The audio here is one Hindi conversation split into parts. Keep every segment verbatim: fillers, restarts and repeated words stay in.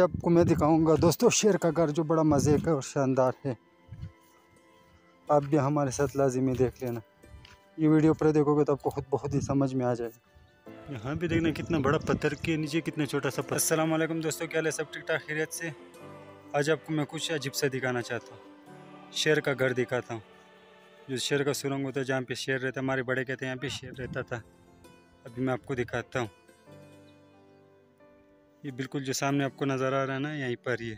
पे आपको मैं दिखाऊंगा दोस्तों शेर का घर, जो बड़ा मज़े का और शानदार है। आप भी हमारे साथ लाजिमी देख लेना, ये वीडियो पर देखोगे तो आपको खुद बहुत ही समझ में आ जाएगा। यहाँ भी देखना कितना बड़ा पत्थर के नीचे कितना छोटा सा पत्थर। अस्सलाम वालेकुम दोस्तों, क्या हाल है, सब ठीक ठाक खैरियत से। आज आपको मैं कुछ अजीब सा दिखाना चाहता हूँ, शेर का घर दिखाता हूँ। जो शेर का सुरंग होता है जहाँ पे शेर रहता है, हमारे बड़े कहते हैं यहाँ पे शेर रहता था। अभी मैं आपको दिखाता हूँ, ये बिल्कुल जो सामने आपको नज़र आ रहा है ना, यहीं पर ये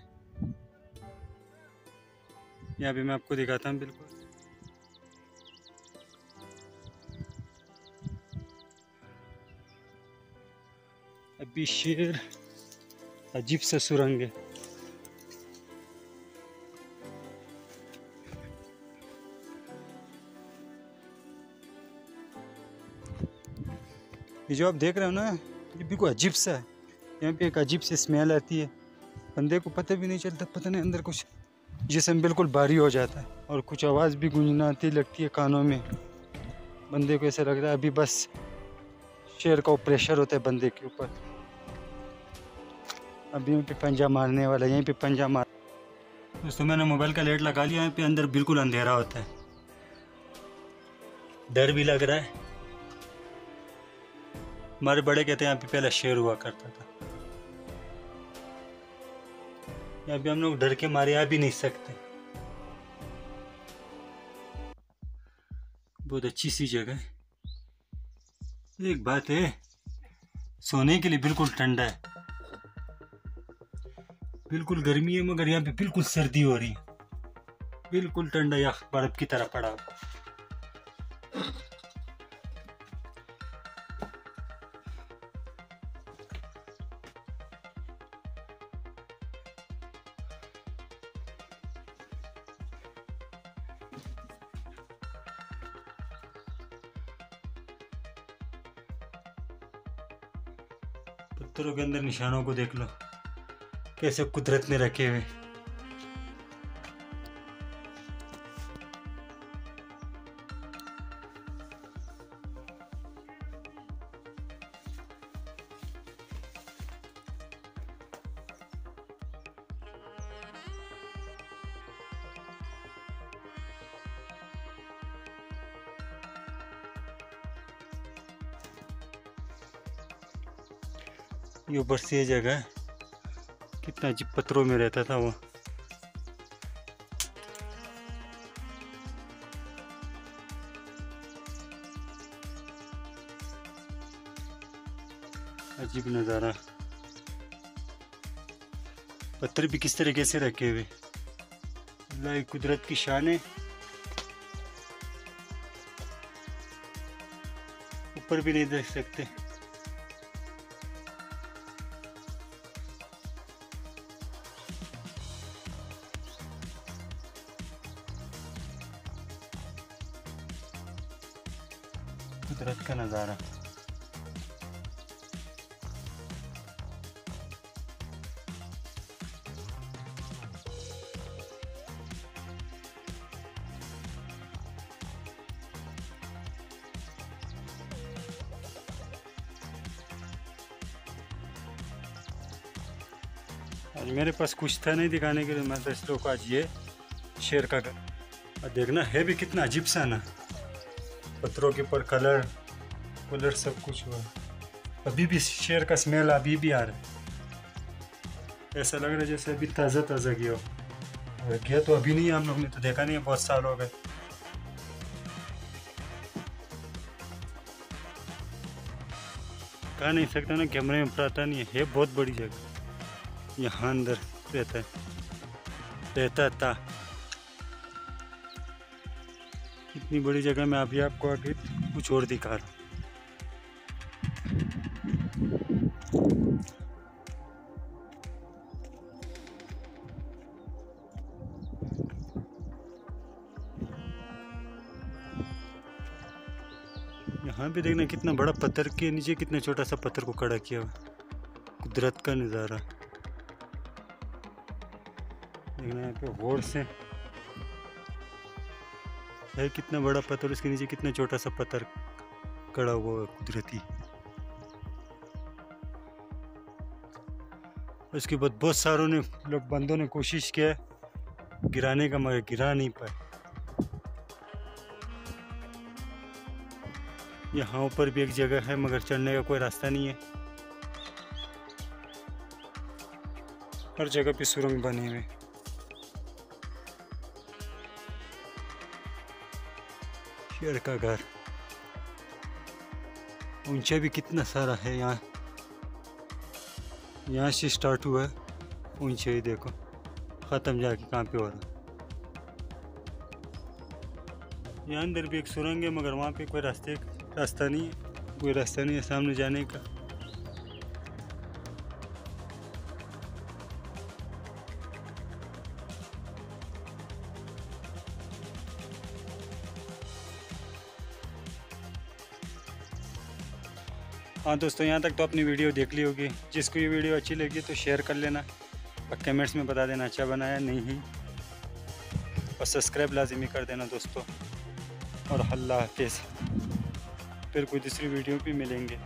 यहाँ भी मैं आपको दिखाता हूँ। बिल्कुल अभी शेर अजीब सा सुरंग है, ये जो आप देख रहे हो ना, ये बिल्कुल अजीब सा है। यहाँ पे एक अजीब सी स्मेल आती है, बंदे को पता भी नहीं चलता, पता नहीं अंदर कुछ जिसम बिल्कुल भारी हो जाता है और कुछ आवाज़ भी गूंजनाती लगती है कानों में। बंदे को ऐसा लग रहा है अभी बस शेर का प्रेशर होता है बंदे के ऊपर। अभी यहाँ पे पंजा मारने वाला, यहीं पे पंजा मार। दोस्तों मैंने मोबाइल का लाइट लगा लिया, यहाँ पे अंदर बिल्कुल अंधेरा होता है, डर भी लग रहा है। हमारे बड़े कहते हैं यहाँ पे पहले शेर हुआ करता था। यहाँ पे हम लोग डर के मारे आ भी नहीं सकते। बहुत अच्छी सी जगह है। एक बात है, सोने के लिए बिल्कुल ठंडा है, बिल्कुल गर्मी है, मगर यहाँ पे बिल्कुल सर्दी हो रही है, बिल्कुल ठंडा, यहाँ बर्फ की तरह पड़ा। पत्थरों के अंदर निशानों को देख लो, कैसे कुदरत ने रखे हुए। ये ऊपर से जगह है, कितना अजीब पत्थरों में रहता था वो। अजीब नज़ारा, पत्थर भी किस तरीके से रखे हुए, अल्लाह की कुदरत की शान है। ऊपर भी नहीं देख सकते। कुदरत का नज़ारा, आज मेरे पास कुछ था नहीं दिखाने के लिए, मैं दर्शकों को आज ये शेर का घर देखना है। भी कितना अजीब सा ना, पत्थरों के ऊपर कलर कलर सब कुछ हुआ। अभी भी शेर का स्मेल अभी भी आ रहा है, ऐसा लग रहा है जैसे अभी ताज़ा ताज़ा गया हो। गया तो अभी नहीं, हम लोग ने तो देखा नहीं है, बहुत साल हो गए। कह नहीं सकता ना, कैमरे में पता नहीं है। बहुत बड़ी जगह, यहाँ अंदर रहता है, रहता था। इतनी बड़ी जगह में अभी आपको आगे कुछ और दिखा रहा हूँ। यहाँ भी देखना कितना बड़ा पत्थर के नीचे कितना छोटा सा पत्थर को खड़ा किया हुआ, कुदरत का नज़ारा देखना। यहाँ पे गौर से है, कितना बड़ा पत्थर, उसके नीचे कितना छोटा सा पत्थर खड़ा हुआ है कुदरती। उसके बाद बहुत सारों ने लोग बंदों ने कोशिश किया गिराने का मगर गिरा नहीं पाए। यहाँ ऊपर भी एक जगह है मगर चढ़ने का कोई रास्ता नहीं है। हर जगह पे सुरंग बने हुए। शेर का घर, ऊंचा भी कितना सारा है। यहाँ यहाँ से स्टार्ट हुआ है ऊंचा ही, देखो ख़त्म जाके कहाँ पे हो रहा। यहाँ अंदर भी एक सुरंग है मगर वहाँ पे कोई रास्ते रास्ता नहीं है, कोई रास्ता नहीं है सामने जाने का। हाँ दोस्तों, यहाँ तक तो आपने वीडियो देख ली होगी। जिसको ये वीडियो अच्छी लगी तो शेयर कर लेना और कमेंट्स में बता देना अच्छा बनाया नहीं, और सब्सक्राइब लाजमी कर देना दोस्तों। और अल्लाह हाफिज़, फिर कोई दूसरी वीडियो भी मिलेंगे।